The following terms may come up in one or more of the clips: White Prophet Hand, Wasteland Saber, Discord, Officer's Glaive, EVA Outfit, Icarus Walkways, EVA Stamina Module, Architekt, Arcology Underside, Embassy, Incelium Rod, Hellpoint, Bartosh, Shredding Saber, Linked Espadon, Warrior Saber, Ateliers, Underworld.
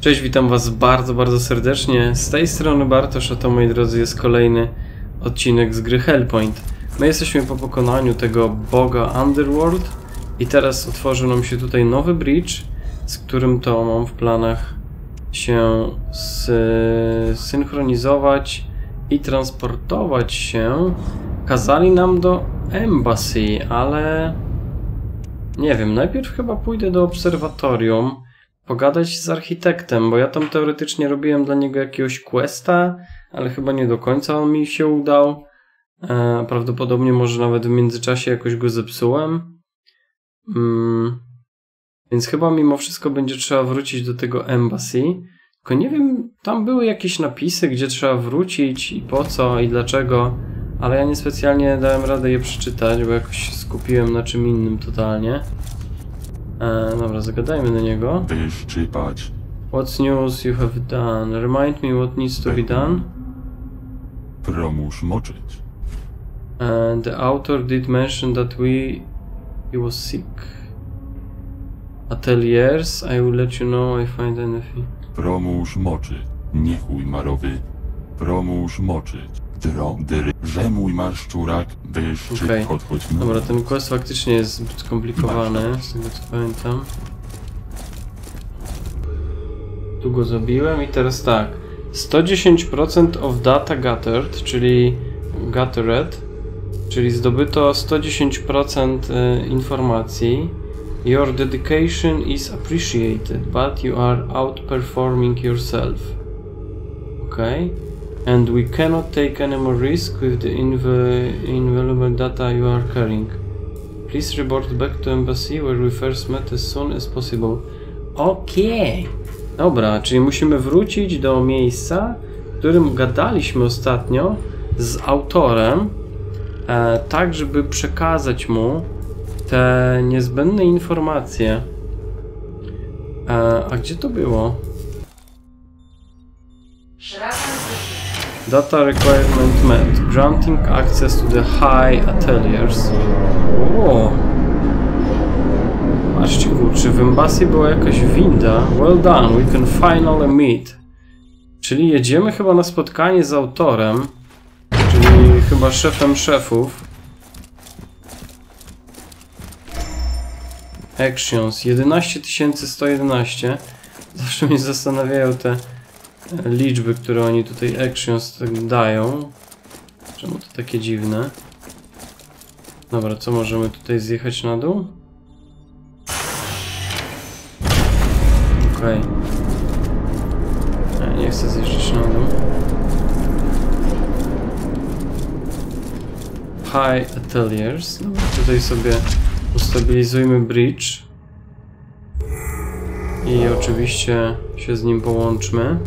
Cześć, witam was bardzo, bardzo serdecznie. Z tej strony Bartosz, a to, moi drodzy, jest kolejny odcinek z gry Hellpoint. My jesteśmy po pokonaniu tego boga Underworld i teraz otworzył nam się tutaj nowy bridge, z którym to mam w planach się synchronizować i transportować się. Kazali nam do Embassy, ale nie wiem, najpierw chyba pójdę do obserwatorium, pogadać z architektem, bo ja tam teoretycznie robiłem dla niego jakiegoś questa, ale chyba nie do końca on mi się udał. Prawdopodobnie może nawet w międzyczasie jakoś go zepsułem. Więc chyba mimo wszystko będzie trzeba wrócić do tego Embassy. Tylko nie wiem, tam były jakieś napisy, gdzie trzeba wrócić i po co i dlaczego, ale ja niespecjalnie dałem radę je przeczytać, bo jakoś się skupiłem na czym innym totalnie. Dobra, zagadajmy do niego. What news you have done? Remind me what needs to be done. Promusz moczyć. The author did mention that he was sick. Ateliers, I will let you know if I find anything. Promusz moczyć. Nie chuj marowy. Promusz moczyć. Żemuj marszczurak, deszcz, odchodź. Dobra, ten quest faktycznie jest zbyt skomplikowany, z tego co pamiętam. Tu go zabiłem i teraz tak. 110% of data gathered, czyli gathered, czyli zdobyto 110% informacji. Your dedication is appreciated, but you are outperforming yourself. Okej. And we cannot take any more risk with the invaluable data you are carrying. Please report back to Embassy where we first met as soon as possible. Okej. Dobra, czyli musimy wrócić do miejsca, w którym gadaliśmy ostatnio z autorem, tak żeby przekazać mu te niezbędne informacje. A gdzie to było? Data requirement met. Granting access to the high ateliers. O! Patrzcie, kurczę, w Embassy była jakaś winda. Well done, we can finally meet. Czyli jedziemy chyba na spotkanie z autorem, czyli chyba szefem szefów. Actions 11111. Zawsze mnie zastanawiają te liczby, które oni tutaj actions dają. Czemu to takie dziwne? Dobra, co możemy tutaj zjechać na dół? Okej. Ja nie chcę zjeżdżać na dół. High Ateliers. Dobra, tutaj sobie ustabilizujmy bridge. I oczywiście się z nim połączmy.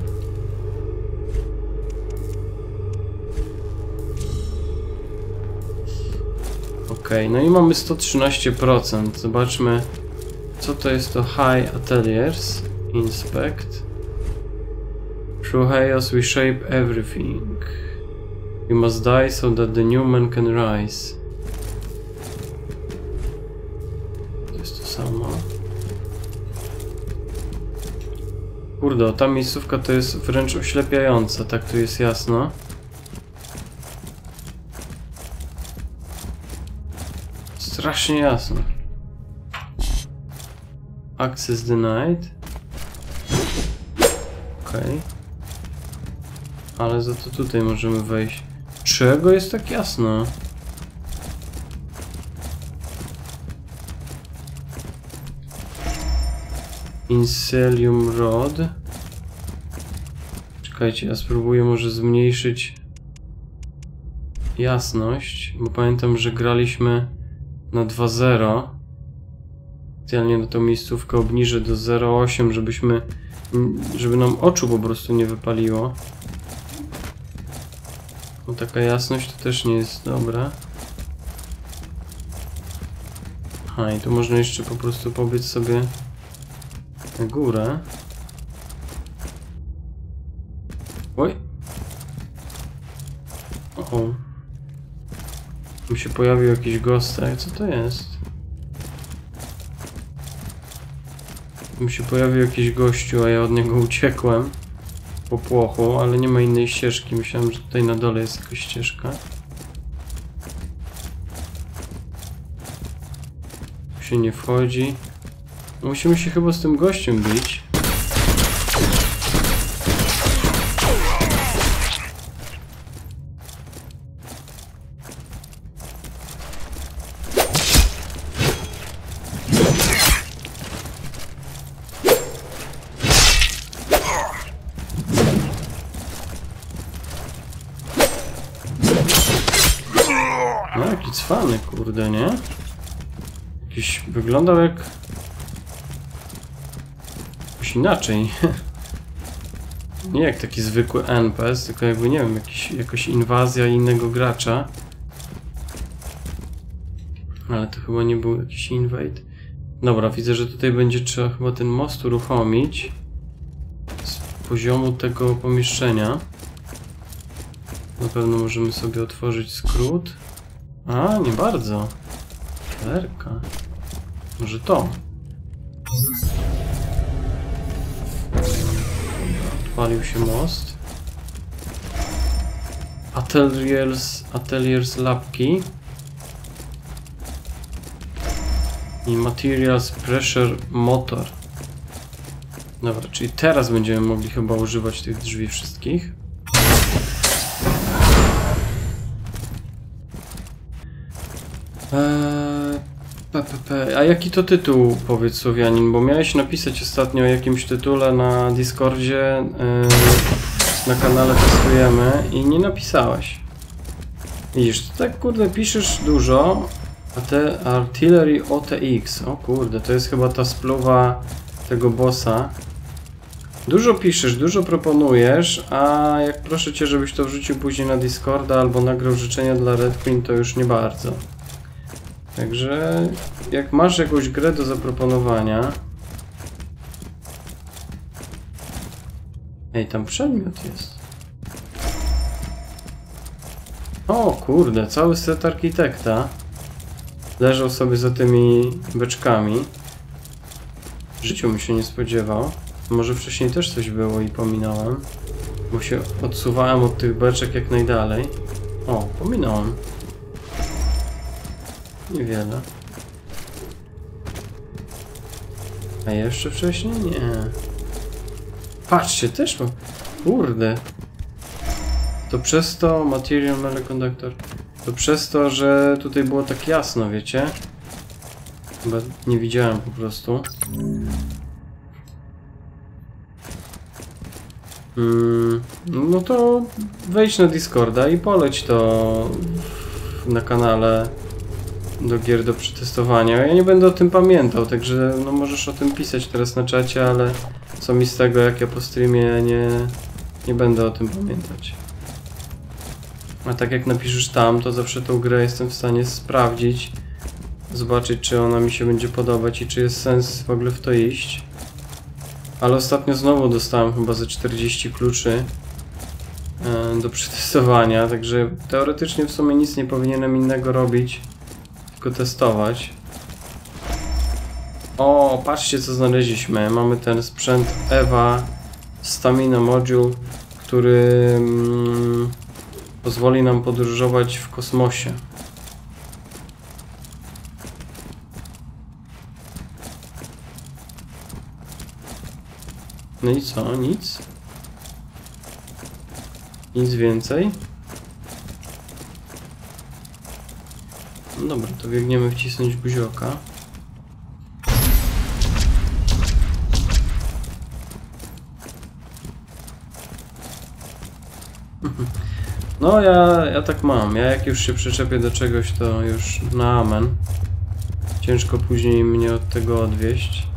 Okej, no i mamy 113%. Zobaczmy, co to jest to High Ateliers. Inspect. Through chaos we shape everything. We must die so that the new man can rise. To jest to samo. Kurde, ta miejscówka to jest wręcz oślepiająca, tak tu jest jasno. Strasznie jasno. Access denied. Okej. Ale za to tutaj możemy wejść. Czego jest tak jasno? Incelium Rod. Czekajcie, ja spróbuję może zmniejszyć jasność, bo pamiętam, że graliśmy na 2.0. Specjalnie na tą miejscówkę obniżę do 0.8, żeby nam oczu po prostu nie wypaliło. No, taka jasność to też nie jest dobra. Aha, i tu można jeszcze po prostu pobiec sobie na górę. Oj! O-o. Tu się pojawił jakiś gostek. Co to jest? Tu mi się pojawił jakiś gościu, a ja od niego uciekłem po płochu, ale nie ma innej ścieżki. Myślałem, że tutaj na dole jest jakaś ścieżka. Tu się nie wchodzi. No musimy się chyba z tym gościem bić. Cwany, kurde, nie? Jakiś wyglądał jak... jakoś inaczej. Nie jak taki zwykły NPS, tylko jakby, nie wiem, jakaś inwazja innego gracza. Ale to chyba nie był jakiś invade. Dobra, widzę, że tutaj będzie trzeba chyba ten most uruchomić z poziomu tego pomieszczenia. Na pewno możemy sobie otworzyć skrót. A, nie bardzo. Kalerka. Może to. Odpalił się most. Ateliers lapki. I Materials Pressure Motor. Dobra, czyli teraz będziemy mogli chyba używać tych drzwi wszystkich. A jaki to tytuł, powiedz, Słowianin? Bo miałeś napisać ostatnio o jakimś tytule na Discordzie, na kanale testujemy i nie napisałeś. Widzisz, to tak, kurde, piszesz dużo, a te Artillery OTX, o kurde, to jest chyba ta spluwa tego bossa. Dużo piszesz, dużo proponujesz, a jak proszę cię, żebyś to wrzucił później na Discorda albo nagrał życzenia dla Red Queen, to już nie bardzo. Także jak masz jakąś grę do zaproponowania... Ej, tam przedmiot jest. O kurde, cały set architekta leżał sobie za tymi beczkami. W życiu mi się nie spodziewał. Może wcześniej też coś było i pominąłem, bo się odsuwałem od tych beczek jak najdalej. O, pominąłem. Niewiele. A jeszcze wcześniej? Nie. Patrzcie, też mam. Kurde. To przez to Material Melekonduktor. To przez to, że tutaj było tak jasno, wiecie? Chyba nie widziałem po prostu. No to wejdź na Discorda i poleć to na kanale do gier do przetestowania. Ja nie będę o tym pamiętał, także no możesz o tym pisać teraz na czacie, ale co mi z tego, jak ja po streamie nie będę o tym pamiętać. A tak jak napiszesz tam, to zawsze tą grę jestem w stanie sprawdzić, zobaczyć, czy ona mi się będzie podobać i czy jest sens w ogóle w to iść. Ale ostatnio znowu dostałem chyba ze 40 kluczy do przetestowania, także teoretycznie w sumie nic nie powinienem innego robić, tylko testować. O, patrzcie co znaleźliśmy. Mamy ten sprzęt EVA Stamina Module, który pozwoli nam podróżować w kosmosie. No i co? Nic? Nic więcej? No dobra, to biegniemy wcisnąć guzioka. No ja tak mam. Ja jak już się przyczepię do czegoś, to już na amen. Ciężko później mnie od tego odwieść.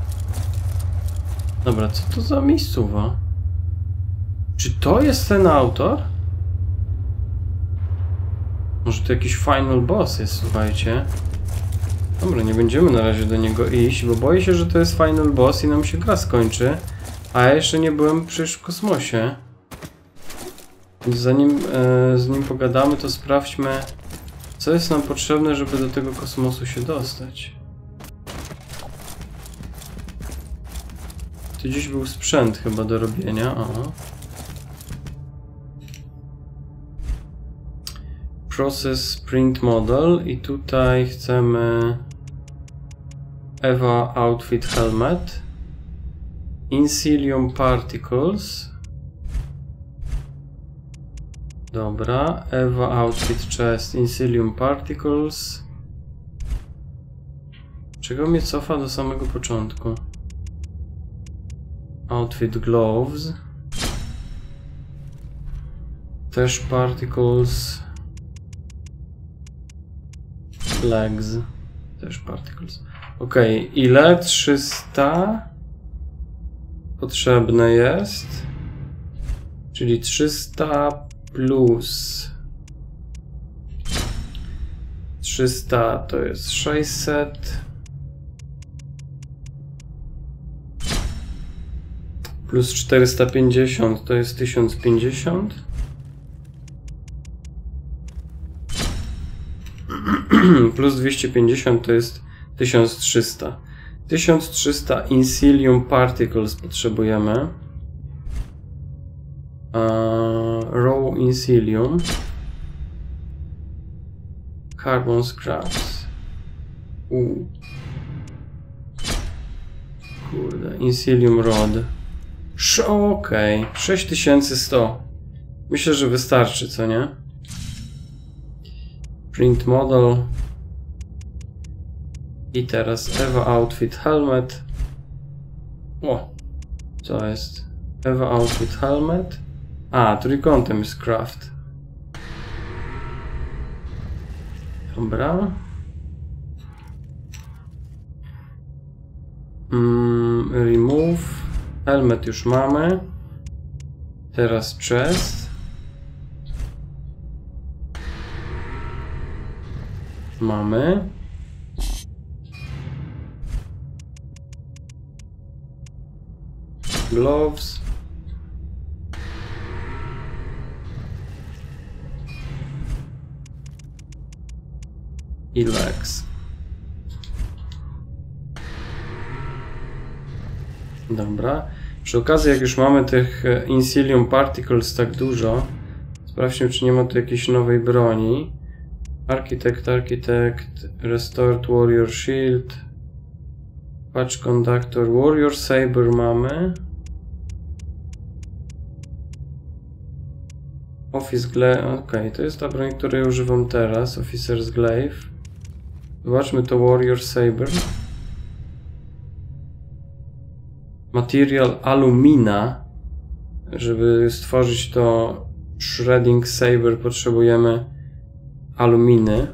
Dobra, co to za miejscowa? Czy to jest ten autor? Może to jakiś final boss jest, słuchajcie. Dobra, nie będziemy na razie do niego iść, bo boję się, że to jest final boss i nam się gra skończy. A ja jeszcze nie byłem przecież w kosmosie. Zanim z nim pogadamy, to sprawdźmy, co jest nam potrzebne, żeby do tego kosmosu się dostać. To dziś był sprzęt chyba do robienia. Aha. Process Print Model i tutaj chcemy EVA Outfit Helmet, Incelium Particles, dobra, EVA Outfit Chest, Incelium Particles. Czego mnie cofa do samego początku? Outfit Gloves, też Particles, Legs, też Particles. Ok, ile? 300 potrzebne jest, czyli 300 plus 300 to jest 600 plus 450 to jest 1050. Plus 250 to jest 1300. 1300 Incelium Particles potrzebujemy. Raw Incelium. Carbon Scraps. Kurde, Incelium Rod. Okej, 6100. Myślę, że wystarczy, co nie? Print Model. I teraz EVA Outfit Helmet. O! Co jest? EVA Outfit Helmet. A, trójkątem jest Craft. Dobra. Remove. Helmet już mamy. Teraz chest. Mamy. Gloves. I legs. Dobra. Przy okazji, jak już mamy tych Incelium Particles tak dużo, sprawdźmy, czy nie ma tu jakiejś nowej broni. Architekt, Restored Warrior Shield, Patch Conductor, Warrior Saber mamy. Officer's Glaive, okej, to jest ta broń, której używam teraz, Officer's Glaive. Zobaczmy to Warrior Saber. Material alumina, żeby stworzyć to Shredding Saber potrzebujemy aluminy.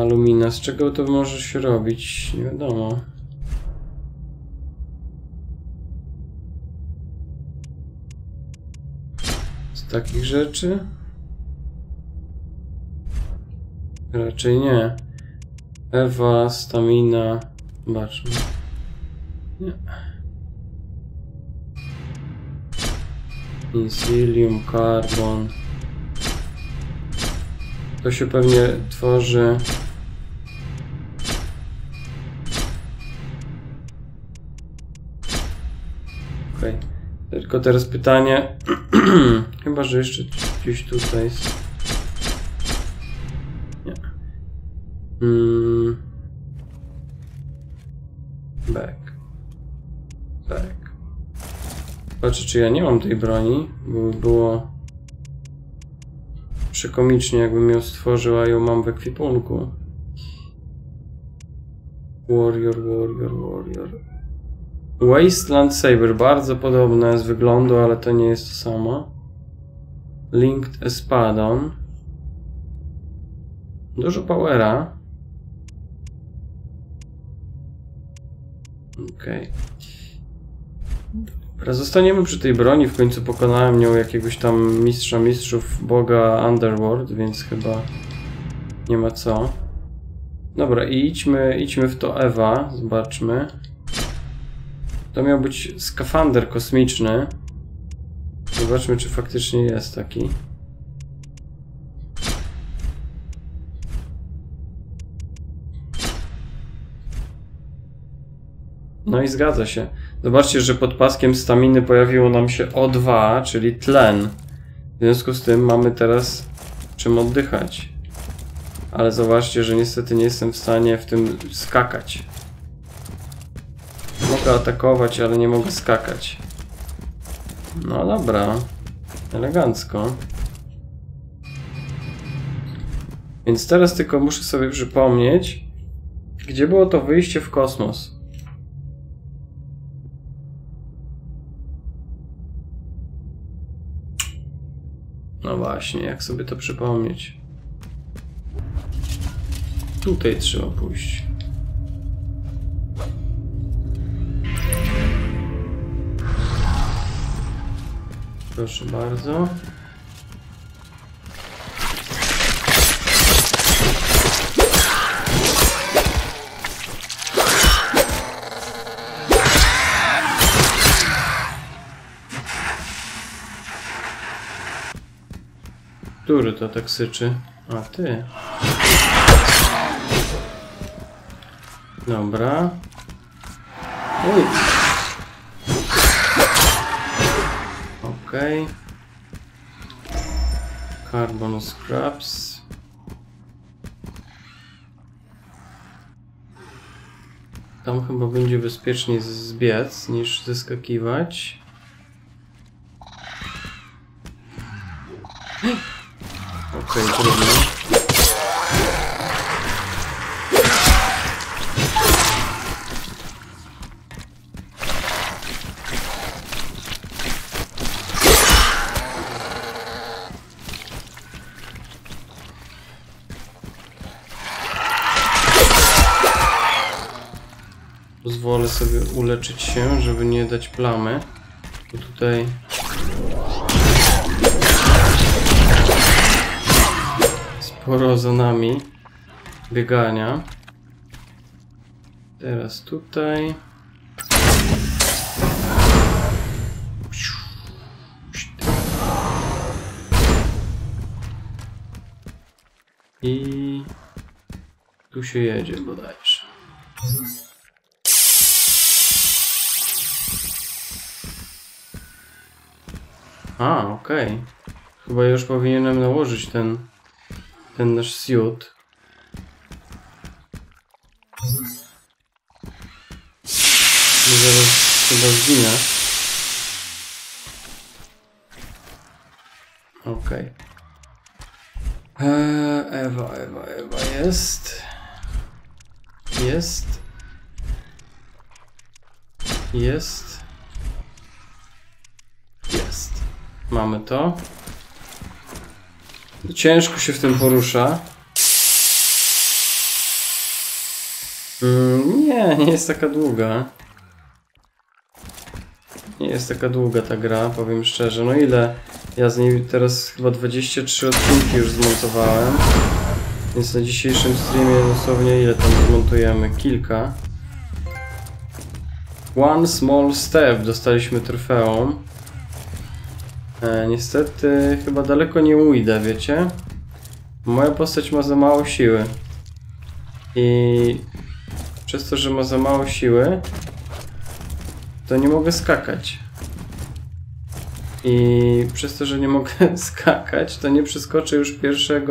Alumina, z czego to może się robić? Nie wiadomo. Z takich rzeczy? Raczej nie. EVA, Stamina. Zobaczmy. Nie. Incelium, Carbon. To się pewnie tworzy. Okej. Tylko teraz pytanie. Chyba, że jeszcze gdzieś tutaj jest. Nie. Back. Patrzę, czy ja nie mam tej broni, bo było przekomicznie, jakbym ją stworzył, a ją mam w ekwipunku. Warrior. Wasteland Saber, bardzo podobne z wyglądu, ale to nie jest to samo. Linked Espadon. Dużo powera. Okej. Dobra, zostaniemy przy tej broni. W końcu pokonałem nią jakiegoś tam mistrza mistrzów, boga Underworld, więc chyba nie ma co. Dobra, i idźmy w to EVA. Zobaczmy. To miał być skafander kosmiczny. Zobaczmy, czy faktycznie jest taki. No i zgadza się. Zobaczcie, że pod paskiem staminy pojawiło nam się O2, czyli tlen. W związku z tym mamy teraz czym oddychać. Ale zobaczcie, że niestety nie jestem w stanie w tym skakać. Mogę atakować, ale nie mogę skakać. No dobra. Elegancko. Więc teraz tylko muszę sobie przypomnieć, gdzie było to wyjście w kosmos. No właśnie, jak sobie to przypomnieć? Tutaj trzeba pójść. Proszę bardzo. Który to tak syczy? A ty. Dobra. Uj. Okej. Carbon scraps. Tam chyba będzie bezpieczniej zbiec niż zeskakiwać. Okej, trudno. Pozwolę sobie uleczyć się, żeby nie dać plamy. Bo tutaj... Sporo za nami biegania. Teraz tutaj. I tu się jedzie bodajże. A, okej. Okay. Chyba już powinienem nałożyć ten nasz siód. I zaraz chyba zginę. Okej. Okay. Ewa jest. Jest. Mamy to. Ciężko się w tym porusza. Nie jest taka długa. Nie jest taka długa ta gra, powiem szczerze. No ile? Ja z niej teraz chyba 23 odcinki już zmontowałem. Więc na dzisiejszym streamie dosłownie ile tam zmontujemy? Kilka. One small step. Dostaliśmy trofeum. Niestety chyba daleko nie ujdę, wiecie? Moja postać ma za mało siły. I przez to, że ma za mało siły, to nie mogę skakać. I przez to, że nie mogę skakać, to nie przeskoczę już pierwszej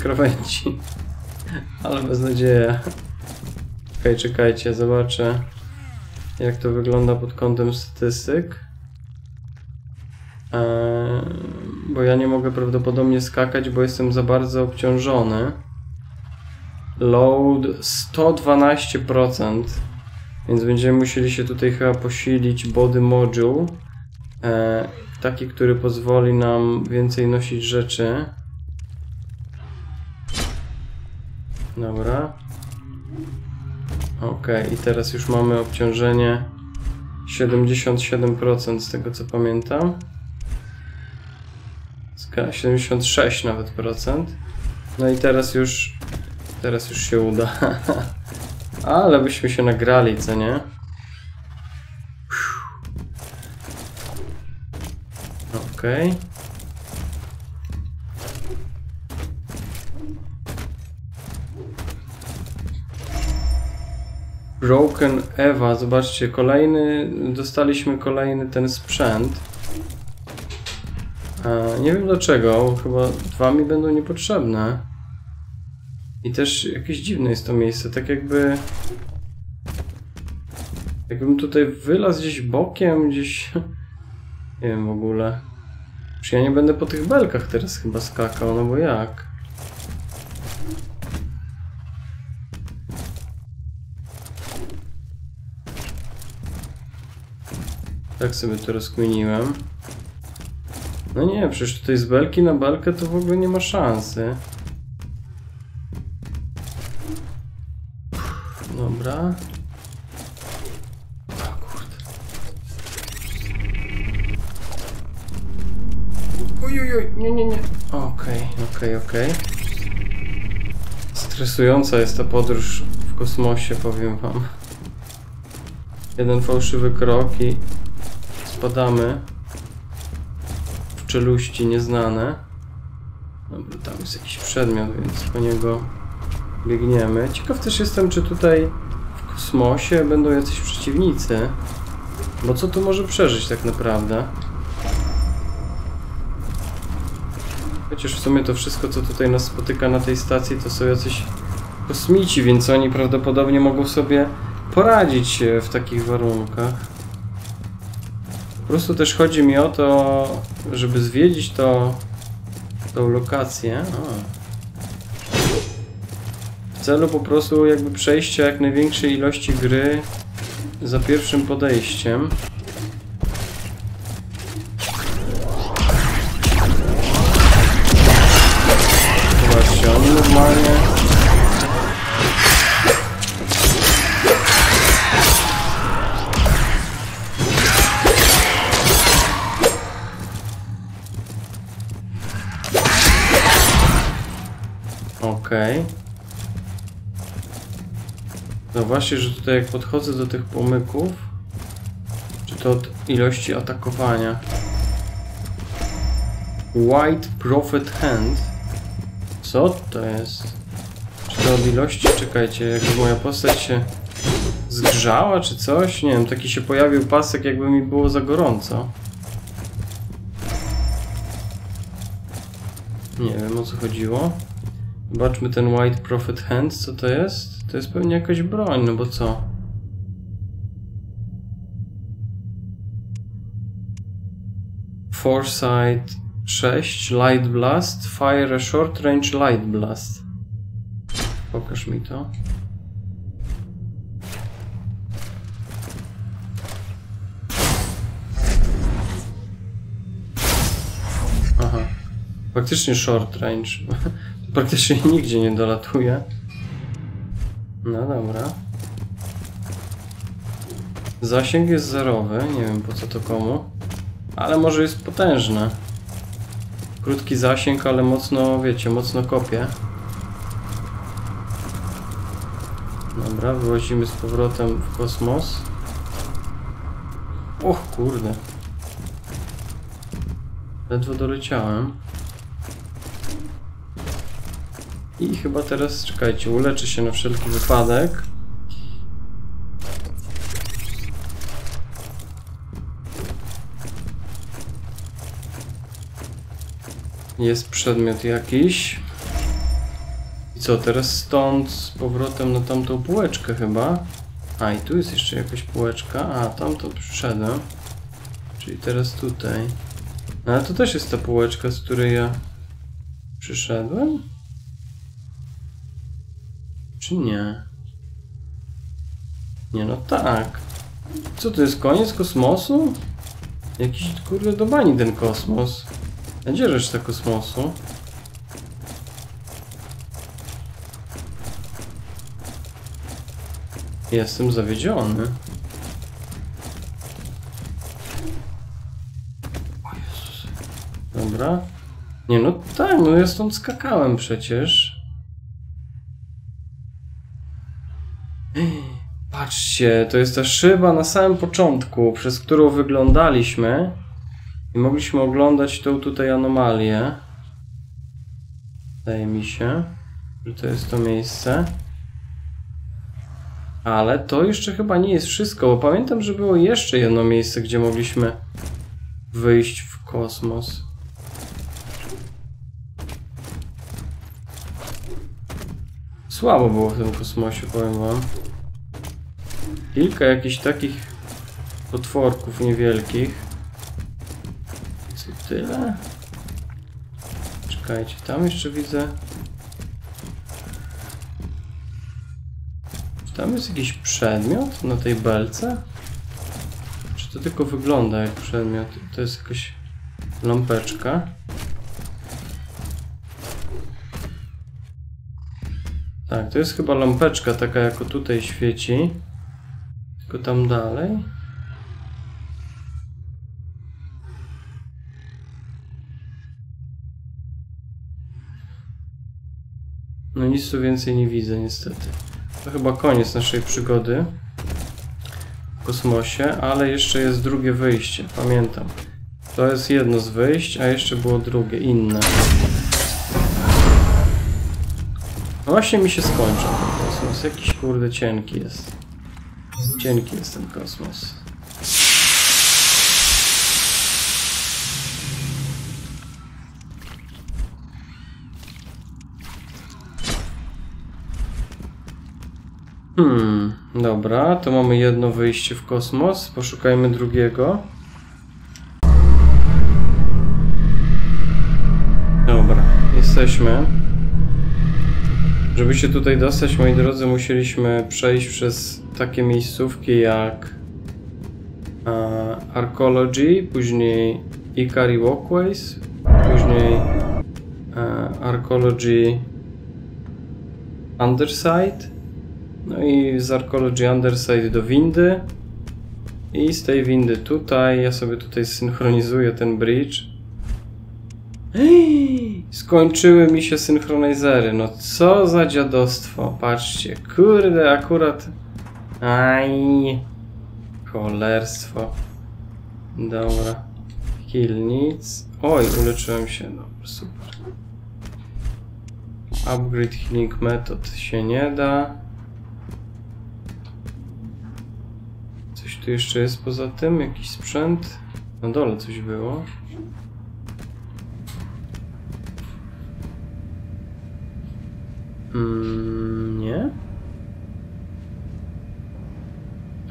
krawędzi. Ale beznadzieja. Okej, czekajcie, zobaczę. Jak to wygląda pod kątem statystyk? Bo ja nie mogę prawdopodobnie skakać, bo jestem za bardzo obciążony. Load 112%. Więc będziemy musieli się tutaj chyba posilić body module. Taki, który pozwoli nam więcej nosić rzeczy. Dobra. Ok, i teraz już mamy obciążenie 77% z tego co pamiętam. 76 nawet procent. No i teraz już się uda. Ale byśmy się nagrali, co nie? Ok. Broken Eva, zobaczcie, kolejny, dostaliśmy kolejny ten sprzęt. Nie wiem dlaczego, chyba dwa mi będą niepotrzebne. I też jakieś dziwne jest to miejsce, tak jakby... Jakbym tutaj wylazł gdzieś bokiem, gdzieś... Nie wiem w ogóle. Już ja nie będę po tych belkach teraz chyba skakał, no bo jak? Tak sobie to rozkminiłem. No nie, przecież tutaj z belki na belkę to w ogóle nie ma szansy. Dobra. O kurde. Ojojoj, nie, nie, nie. Okej. Stresująca jest ta podróż w kosmosie, powiem wam. Jeden fałszywy krok i spadamy w czeluści nieznane. Dobra, tam jest jakiś przedmiot, więc po niego biegniemy. Ciekaw też jestem, czy tutaj w kosmosie będą jacyś przeciwnicy. Bo co tu może przeżyć tak naprawdę? Chociaż w sumie to wszystko, co tutaj nas spotyka na tej stacji, to są jacyś kosmici, więc oni prawdopodobnie mogą sobie poradzić w takich warunkach. Po prostu też chodzi mi o to, żeby zwiedzić tą lokację. W celu po prostu jakby przejścia jak największej ilości gry za pierwszym podejściem. Zobaczcie, on normalnie... Okej. No właśnie, że tutaj jak podchodzę do tych pomyków, czy to od ilości atakowania. White Prophet Hand. Co to jest? Czy to od ilości? Czekajcie, jakby moja postać się zgrzała czy coś? Nie wiem, taki się pojawił pasek, jakby mi było za gorąco. Nie wiem, o co chodziło. Zobaczmy ten White Prophet Hand, co to jest? To jest pewnie jakaś broń, no bo co? Foresight 6, Light Blast, Fire a Short Range Light Blast. Pokaż mi to. Aha, faktycznie Short Range. Praktycznie nigdzie nie dolatuje. No dobra. Zasięg jest zerowy, nie wiem po co to komu. Ale może jest potężne. Krótki zasięg, ale mocno, wiecie, mocno kopie. Dobra, wyłazimy z powrotem w kosmos. Och kurde. Ledwo doleciałem. I chyba teraz, czekajcie, uleczę się na wszelki wypadek. Jest przedmiot jakiś. I co, teraz stąd z powrotem na tamtą półeczkę chyba. A, i tu jest jeszcze jakaś półeczka. A, tamto przyszedłem. Czyli teraz tutaj. Ale to też jest ta półeczka, z której ja przyszedłem. Czy nie? Nie, no tak. Co to jest? Koniec kosmosu? Jakiś kurde do bani ten kosmos. A gdzie reszta kosmosu? Jestem zawiedziony. O Jezus. Dobra. Nie, no tak, no ja stąd skakałem przecież. Patrzcie, to jest ta szyba na samym początku, przez którą wyglądaliśmy i mogliśmy oglądać tą tutaj anomalię. Wydaje mi się, że to jest to miejsce. Ale to jeszcze chyba nie jest wszystko, bo pamiętam, że było jeszcze jedno miejsce, gdzie mogliśmy wyjść w kosmos. Słabo było w tym kosmosie, powiem wam. Kilka jakichś takich potworków niewielkich. Co tyle? Czekajcie, tam jeszcze widzę. Tam jest jakiś przedmiot na tej belce? Czy to tylko wygląda jak przedmiot? To jest jakaś lampeczka. Tak, to jest chyba lampeczka taka, jako tutaj świeci. Tylko tam dalej. No nic tu więcej nie widzę niestety. To chyba koniec naszej przygody w kosmosie, ale jeszcze jest drugie wyjście, pamiętam. To jest jedno z wyjść, a jeszcze było drugie, inne. No właśnie mi się skończył ten kosmos, jakiś kurde cienki jest. Cienki jest ten kosmos. Dobra, to mamy jedno wyjście w kosmos, poszukajmy drugiego. Dobra, jesteśmy. Żeby się tutaj dostać, moi drodzy, musieliśmy przejść przez takie miejscówki jak Arcology, później Icarus Walkways, później Arcology Underside. No i z Arcology Underside do windy i z tej windy tutaj, ja sobie tutaj synchronizuję ten bridge. Skończyły mi się synchronizery, no co za dziadostwo, patrzcie, kurde akurat, aj, cholerstwo. Dobra, heal nic, oj uleczyłem się, dobra, super. Upgrade healing method się nie da. Coś tu jeszcze jest poza tym? Jakiś sprzęt? Na dole coś było. Nie?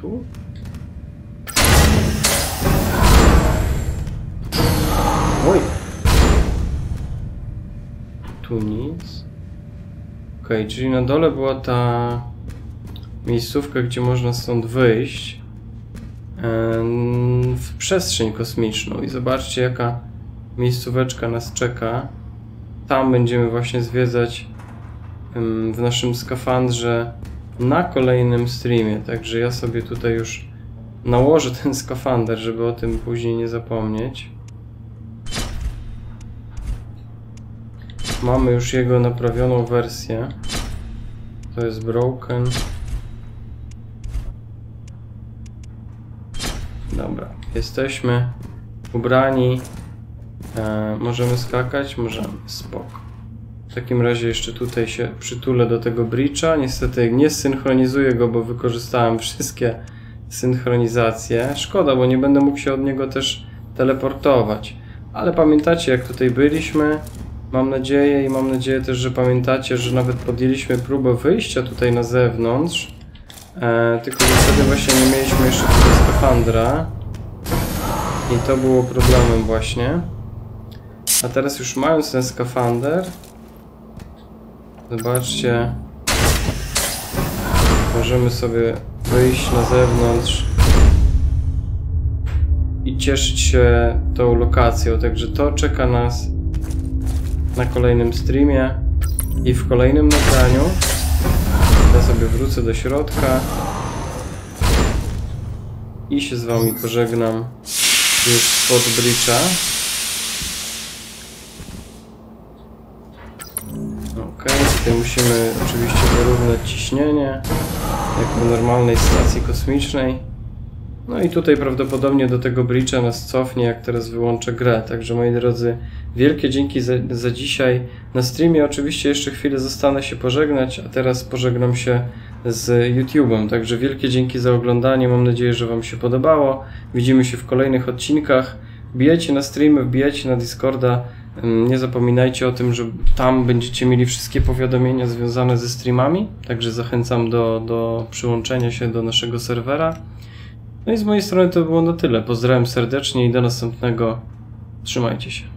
Tu? Oj! Tu nic. Okej, czyli na dole była ta miejscówka, gdzie można stąd wyjść. W przestrzeń kosmiczną i zobaczcie jaka miejscóweczka nas czeka. Tam będziemy właśnie zwiedzać w naszym skafandrze na kolejnym streamie, także ja sobie tutaj już nałożę ten skafander, żeby o tym później nie zapomnieć. Mamy już jego naprawioną wersję. To jest broken. Dobra, jesteśmy ubrani, możemy skakać? Możemy, spoko. W takim razie jeszcze tutaj się przytulę do tego bridge'a, niestety nie synchronizuję go, bo wykorzystałem wszystkie synchronizacje. Szkoda, bo nie będę mógł się od niego też teleportować. Ale pamiętacie jak tutaj byliśmy, mam nadzieję i mam nadzieję też, że pamiętacie, że nawet podjęliśmy próbę wyjścia tutaj na zewnątrz. Tylko że wtedy właśnie nie mieliśmy jeszcze tego skafandra i to było problemem właśnie. A teraz już mając ten skafander, zobaczcie, możemy sobie wyjść na zewnątrz i cieszyć się tą lokacją, także to czeka nas na kolejnym streamie i w kolejnym nagraniu. Ja sobie wrócę do środka i się z wami pożegnam już spod bridge'a. Ok, tutaj musimy oczywiście wyrównać ciśnienie, jak w normalnej stacji kosmicznej. No i tutaj prawdopodobnie do tego breacha nas cofnie, jak teraz wyłączę grę. Także moi drodzy, wielkie dzięki za dzisiaj. Na streamie oczywiście jeszcze chwilę zostanę się pożegnać, a teraz pożegnam się z YouTube'em. Także wielkie dzięki za oglądanie. Mam nadzieję, że Wam się podobało. Widzimy się w kolejnych odcinkach. Wbijajcie na streamy, wbijajcie na Discorda. Nie zapominajcie o tym, że tam będziecie mieli wszystkie powiadomienia związane ze streamami. Także zachęcam do przyłączenia się do naszego serwera. No i z mojej strony to było na tyle. Pozdrawiam serdecznie i do następnego. Trzymajcie się.